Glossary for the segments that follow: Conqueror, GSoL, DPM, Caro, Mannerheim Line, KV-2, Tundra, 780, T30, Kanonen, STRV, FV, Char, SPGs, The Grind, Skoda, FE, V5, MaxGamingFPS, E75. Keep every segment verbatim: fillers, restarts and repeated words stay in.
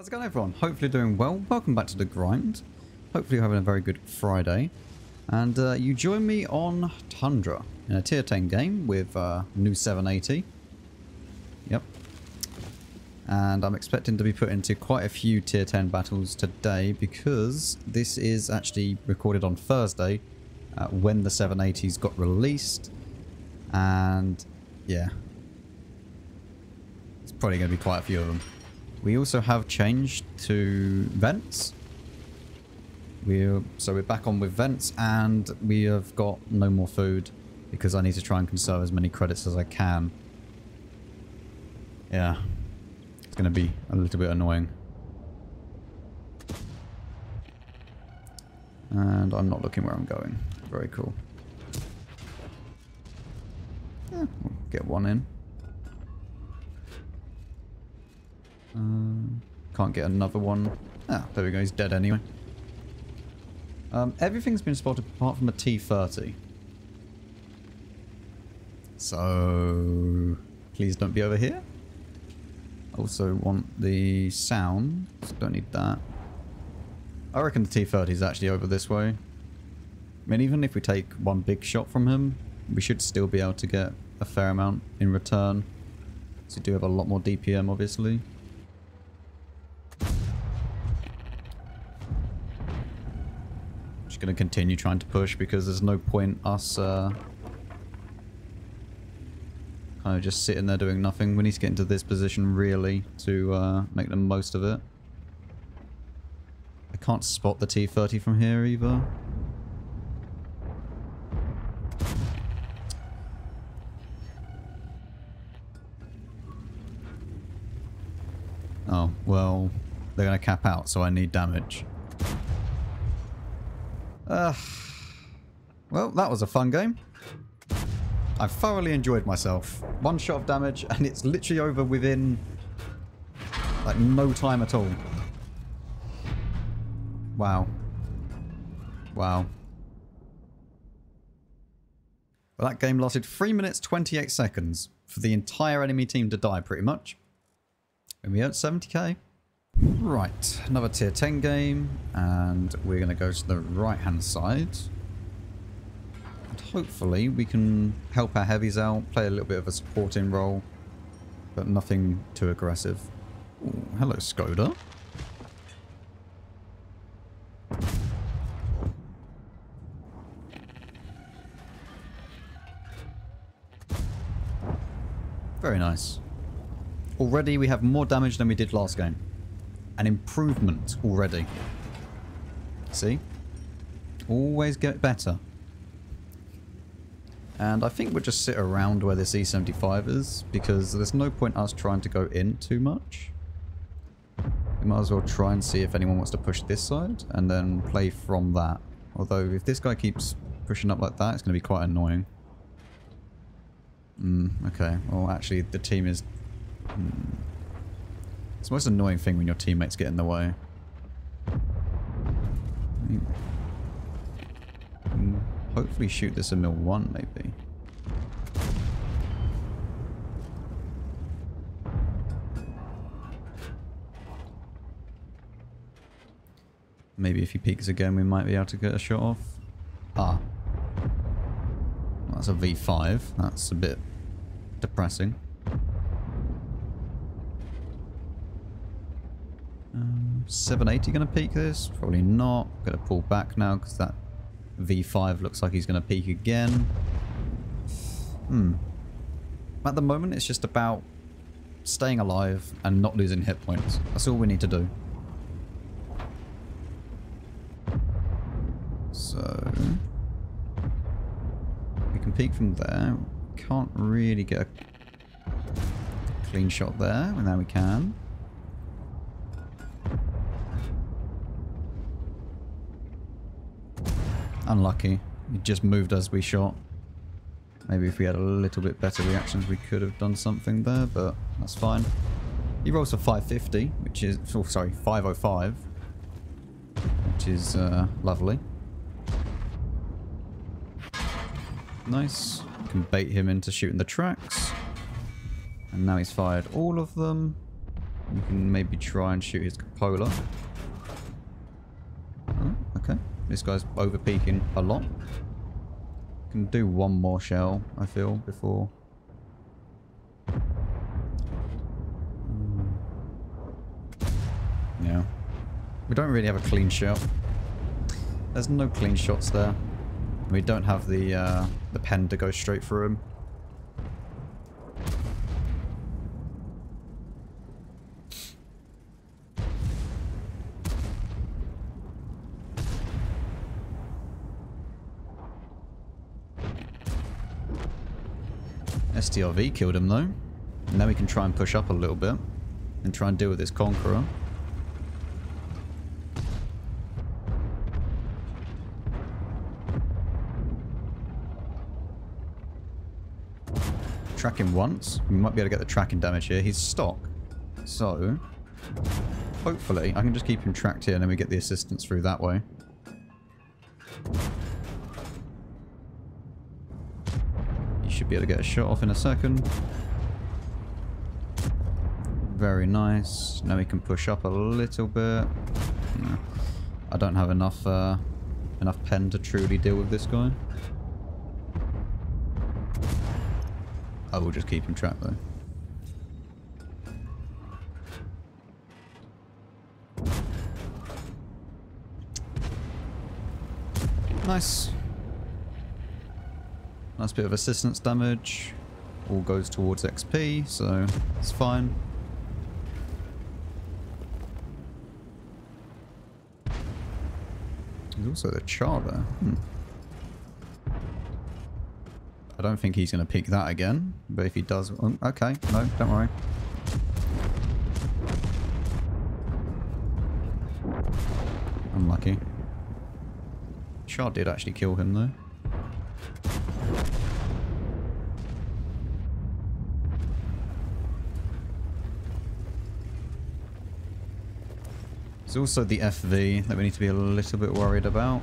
How's it going, everyone? Hopefully doing well. Welcome back to The Grind. Hopefully you're having a very good Friday. And uh, you join me on Tundra in a tier ten game with uh, new seven eighty. Yep. And I'm expecting to be put into quite a few tier ten battles today because this is actually recorded on Thursday uh, when the seven eighties got released. And yeah, it's probably going to be quite a few of them. We also have changed to vents. We're, so we're back on with vents, and we have got no more food because I need to try and conserve as many credits as I can. Yeah, it's going to be a little bit annoying. And I'm not looking where I'm going. Very cool. Yeah, we'll get one in. Um, can't get another one. Ah, there we go. He's dead anyway. Um, everything's been spotted apart from a T thirty. So please don't be over here. Also want the sound. Don't need that. I reckon the T thirty is actually over this way. I mean, even if we take one big shot from him, we should still be able to get a fair amount in return. So we do have a lot more D P M, obviously. Going to continue trying to push because there's no point us uh, kind of just sitting there doing nothing. We need to get into this position really to uh, make the most of it. I can't spot the T thirty from here either. Oh, well, they're going to cap out, so I need damage. Uh, well, that was a fun game. I thoroughly enjoyed myself. One shot of damage and it's literally over within like no time at all. Wow. Wow. Well, that game lasted three minutes twenty-eight seconds for the entire enemy team to die pretty much. And we earned seventy K. Right, another tier ten game, and we're going to go to the right-hand side. And hopefully we can help our heavies out, play a little bit of a supporting role, but nothing too aggressive. Ooh, hello, Skoda. Very nice. Already we have more damage than we did last game. An improvement already. See? Always get better. And I think we'll just sit around where this E seventy-five is because there's no point us trying to go in too much. We might as well try and see if anyone wants to push this side and then play from that. Although if this guy keeps pushing up like that, it's going to be quite annoying. Mm, okay. Well, actually the team is... Mm. It's the most annoying thing when your teammates get in the way. Hopefully shoot this in mill one, maybe. Maybe if he peeks again, we might be able to get a shot off. Ah. Well, that's a V five. That's a bit depressing. seven eighty going to peek this? Probably not. Going to pull back now because that V five looks like he's going to peek again. Hmm. At the moment, it's just about staying alive and not losing hit points. That's all we need to do. So we can peek from there. Can't really get a clean shot there, and now we can. Unlucky. It just moved as we shot. Maybe if we had a little bit better reactions, we could have done something there, but that's fine. He rolls for five fifty, which is... Oh, sorry, five oh five. Which is uh, lovely. Nice. Can bait him into shooting the tracks. And now he's fired all of them. We can maybe try and shoot his Capola. Oh, okay. This guy's over peaking a lot. Can do one more shell, I feel, before. Mm. Yeah. We don't really have a clean shot. There's no clean shots there. We don't have the uh, the pen to go straight through him. S T R V killed him though. Now we can try and push up a little bit and try and deal with this Conqueror. Track him once. We might be able to get the tracking damage here. He's stock. So, hopefully, I can just keep him tracked here and then we get the assistance through that way. You should be able to get a shot off in a second. Very nice. Now we can push up a little bit. No, I don't have enough, uh, enough pen to truly deal with this guy. I will just keep him trapped though. Nice. Nice bit of assistance damage. All goes towards X P, so it's fine. There's also the Char there. Hmm. I don't think he's going to pick that again, but if he does... Oh, okay, no, don't worry. Unlucky. Char did actually kill him, though. There's also the F V that we need to be a little bit worried about.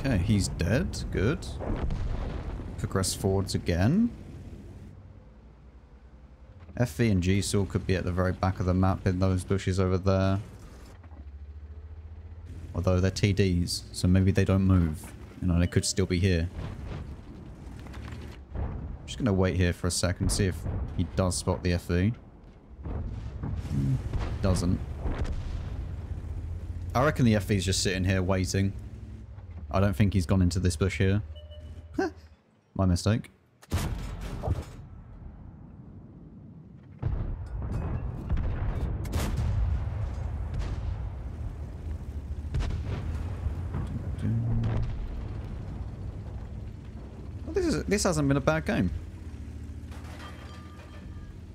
Okay, he's dead. Good. Progress forwards again. F E and GSoL could be at the very back of the map in those bushes over there. Although they're T Ds, so maybe they don't move. You know, they could still be here. I'm just going to wait here for a second, see if he does spot the F E. Doesn't. I reckon the F E's just sitting here waiting. I don't think he's gone into this bush here. My mistake. Well, this is, this hasn't been a bad game.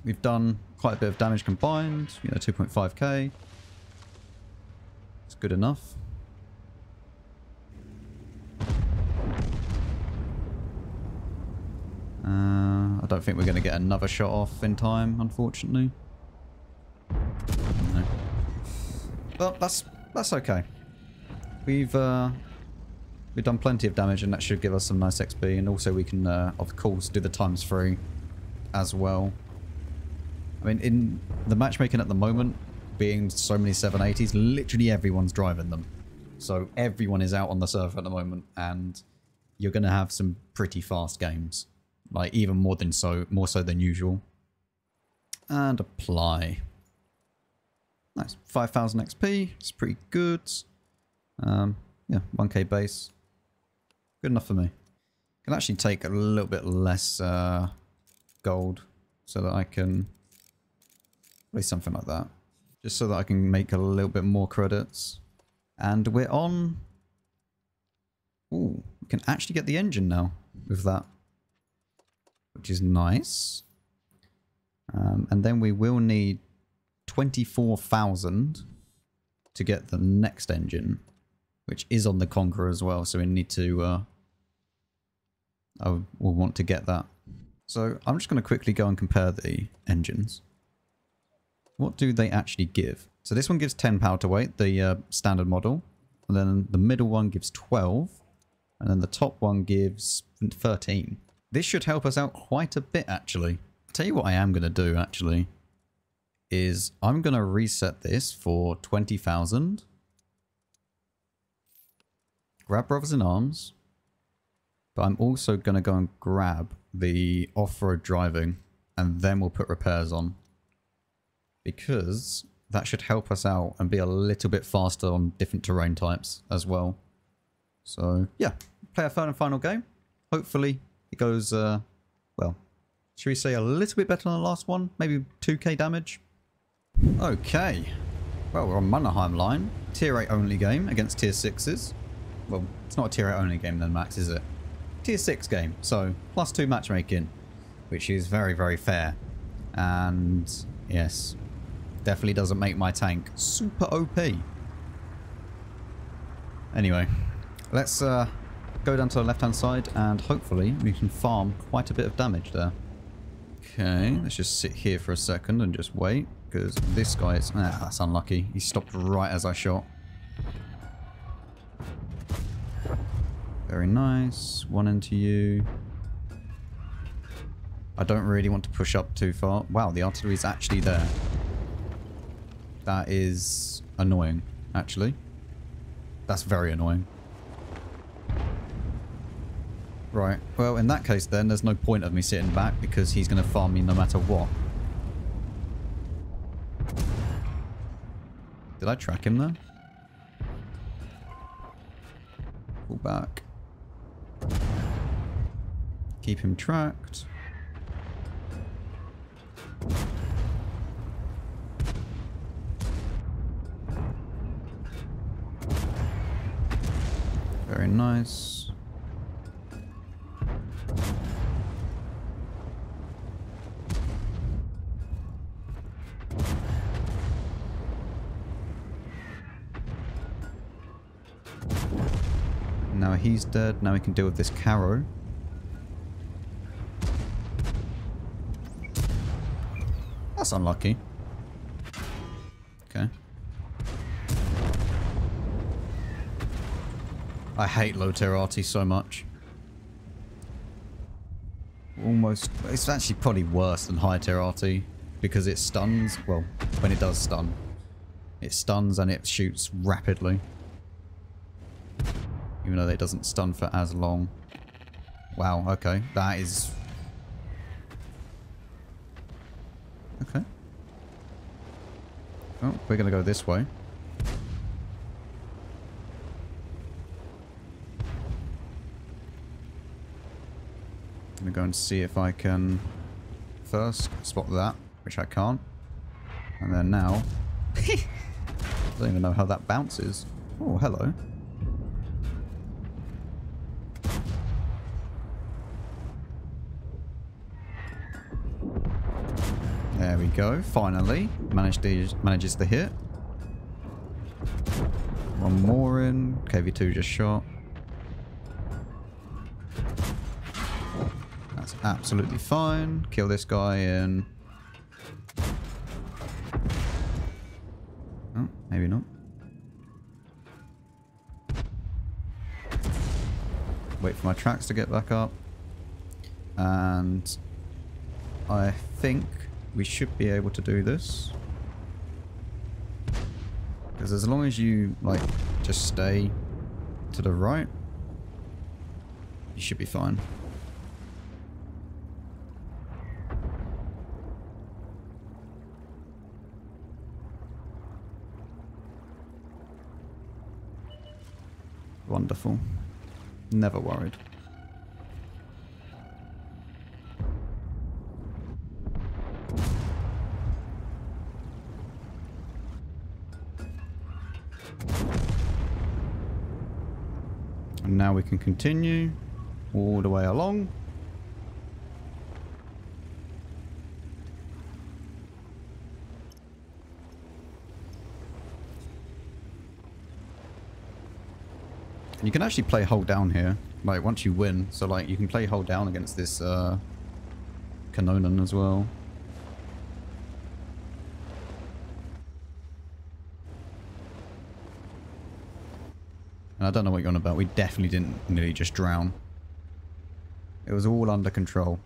We've done quite a bit of damage combined. You know, two point five K. It's good enough. Uh, I don't think we're going to get another shot off in time, unfortunately. No. But that's that's okay. We've uh, we've done plenty of damage, and that should give us some nice X P. And also, we can, uh, of course, do the times three as well. I mean, in the matchmaking at the moment, being so many seven eighties, literally everyone's driving them. So everyone is out on the server at the moment, and you're going to have some pretty fast games. Like, even more than so, more so than usual. And apply. Nice. five thousand X P. It's pretty good. Um, yeah, one K base. Good enough for me. Can actually take a little bit less uh, gold so that I can do something like that. Just so that I can make a little bit more credits. And we're on... Ooh, we can actually get the engine now with that, which is nice. Um, and then we will need twenty-four thousand to get the next engine, which is on the Conqueror as well, so we need to... Uh, I will want to get that. So I'm just going to quickly go and compare the engines. What do they actually give? So this one gives ten power to weight, the uh, standard model, and then the middle one gives twelve, and then the top one gives thirteen. This should help us out quite a bit, actually. I'll tell you what I am going to do, actually, is I'm going to reset this for twenty thousand. Grab Brothers in Arms. But I'm also going to go and grab the off-road driving, and then we'll put repairs on. Because that should help us out and be a little bit faster on different terrain types as well. So, yeah. Play our third and final game. Hopefully it goes, uh, well, should we say a little bit better than the last one? Maybe two K damage? Okay. Well, we're on Mannerheim Line. Tier eight only game against Tier sixes. Well, it's not a Tier eight only game then, Max, is it? Tier six game, so plus two matchmaking, which is very, very fair. And yes, definitely doesn't make my tank super O P. Anyway, let's uh, go down to the left-hand side and hopefully we can farm quite a bit of damage there. Okay, let's just sit here for a second and just wait, because this guy is... Ah, that's unlucky. He stopped right as I shot. Very nice. One into you. I don't really want to push up too far. Wow, the artillery is actually there. That is annoying, actually. That's very annoying. Right. Well, in that case then, there's no point of me sitting back, because he's going to farm me no matter what. Did I track him there? Pull back. Keep him tracked. Very nice. Now he's dead. Now we can deal with this Caro. That's unlucky. Okay. I hate low terati so much. Almost... It's actually probably worse than high terati, because it stuns. Well, when it does stun. It stuns and it shoots rapidly. Even though it doesn't stun for as long. Wow, okay. That is... Okay. Oh, we're going to go this way. I'm going to go and see if I can first spot that, which I can't. And then now... I don't even know how that bounces. Oh, hello. There we go, finally. Managed to, manages to hit. One more in. K V two just shot. That's absolutely fine. Kill this guy in. Oh, maybe not. Wait for my tracks to get back up. And I think... we should be able to do this, because as long as you like just stay to the right, you should be fine. Wonderful. Never worried. And now we can continue all the way along. And you can actually play hold down here, like once you win. So like you can play hold down against this uh, Kanonen as well. I don't know what you're on about. We definitely didn't nearly just drown. It was all under control.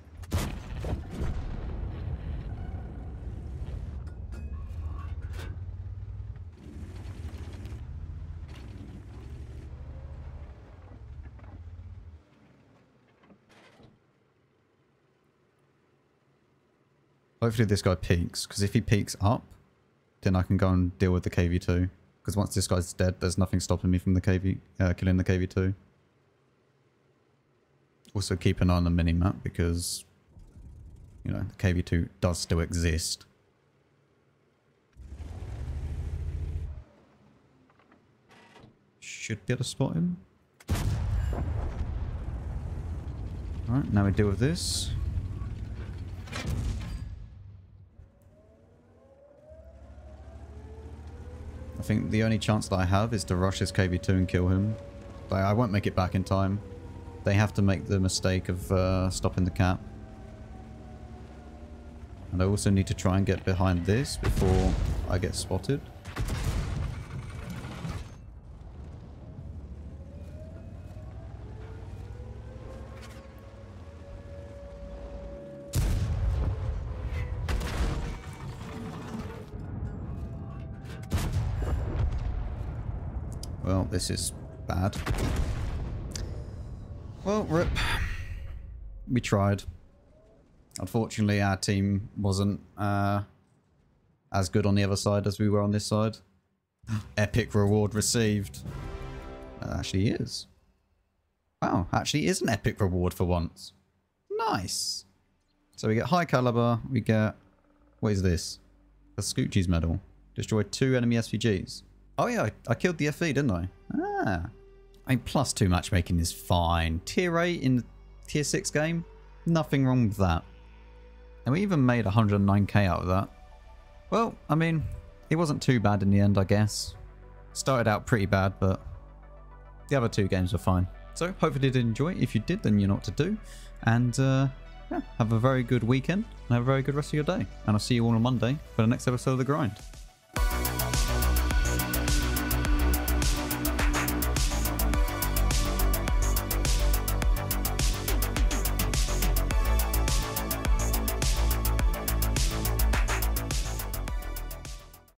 Hopefully this guy peaks, because if he peaks up, then I can go and deal with the K V two. Because once this guy's dead, there's nothing stopping me from the K V, uh, killing the K V two. Also keep an eye on the minimap, because, you know, the K V two does still exist. Should be able to spot him. Alright, now we deal with this. I think the only chance that I have is to rush this K V two and kill him. But I won't make it back in time. They have to make the mistake of uh, stopping the cap. And I also need to try and get behind this before I get spotted. Well, this is bad. Well, rip. We tried. Unfortunately, our team wasn't uh, as good on the other side as we were on this side. Epic reward received. That actually is. Wow, actually is an epic reward for once. Nice. So we get high caliber. We get... What is this? A Scoochie's medal. Destroy two enemy S P Gs. Oh yeah, I, I killed the F E, didn't I? Ah. I mean, plus two matchmaking is fine. Tier eight in the tier six game? Nothing wrong with that. And we even made one hundred nine K out of that. Well, I mean, it wasn't too bad in the end, I guess. Started out pretty bad, but the other two games were fine. So, hopefully you did enjoy it. If you did, then you know what to do. And, uh, yeah, have a very good weekend. And have a very good rest of your day. And I'll see you all on Monday for the next episode of The Grind.